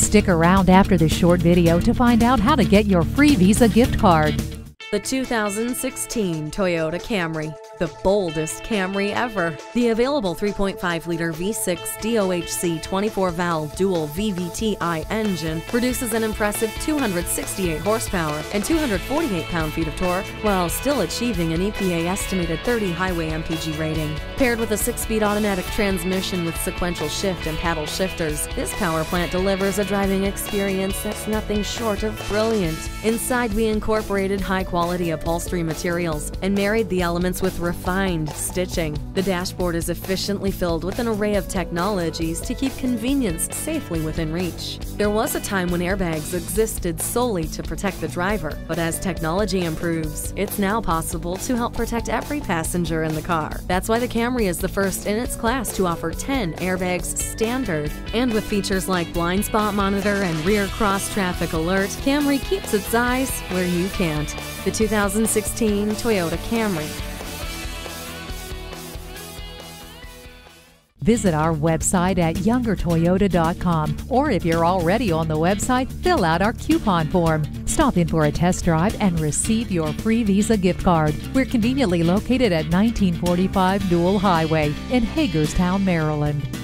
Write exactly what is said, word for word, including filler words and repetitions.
Stick around after this short video to find out how to get your free Visa gift card. The two thousand sixteen Toyota Camry, the boldest Camry ever. The available three point five liter V six D O H C twenty-four valve dual V V T i engine produces an impressive two hundred sixty-eight horsepower and two hundred forty-eight pound-feet of torque while still achieving an E P A-estimated thirty highway M P G rating. Paired with a six-speed automatic transmission with sequential shift and paddle shifters, this power plant delivers a driving experience that's nothing short of brilliant. Inside, we incorporated high-quality quality upholstery materials and married the elements with refined stitching. The dashboard is efficiently filled with an array of technologies to keep convenience safely within reach. There was a time when airbags existed solely to protect the driver, but as technology improves, it's now possible to help protect every passenger in the car. That's why the Camry is the first in its class to offer ten airbags standard. And with features like blind spot monitor and rear cross-traffic alert, Camry keeps its eyes where you can't. The two thousand sixteen Toyota Camry. Visit our website at Younger Toyota dot com, or if you're already on the website, fill out our coupon form. Stop in for a test drive and receive your free Visa gift card. We're conveniently located at nineteen forty-five Newell Highway in Hagerstown, Maryland.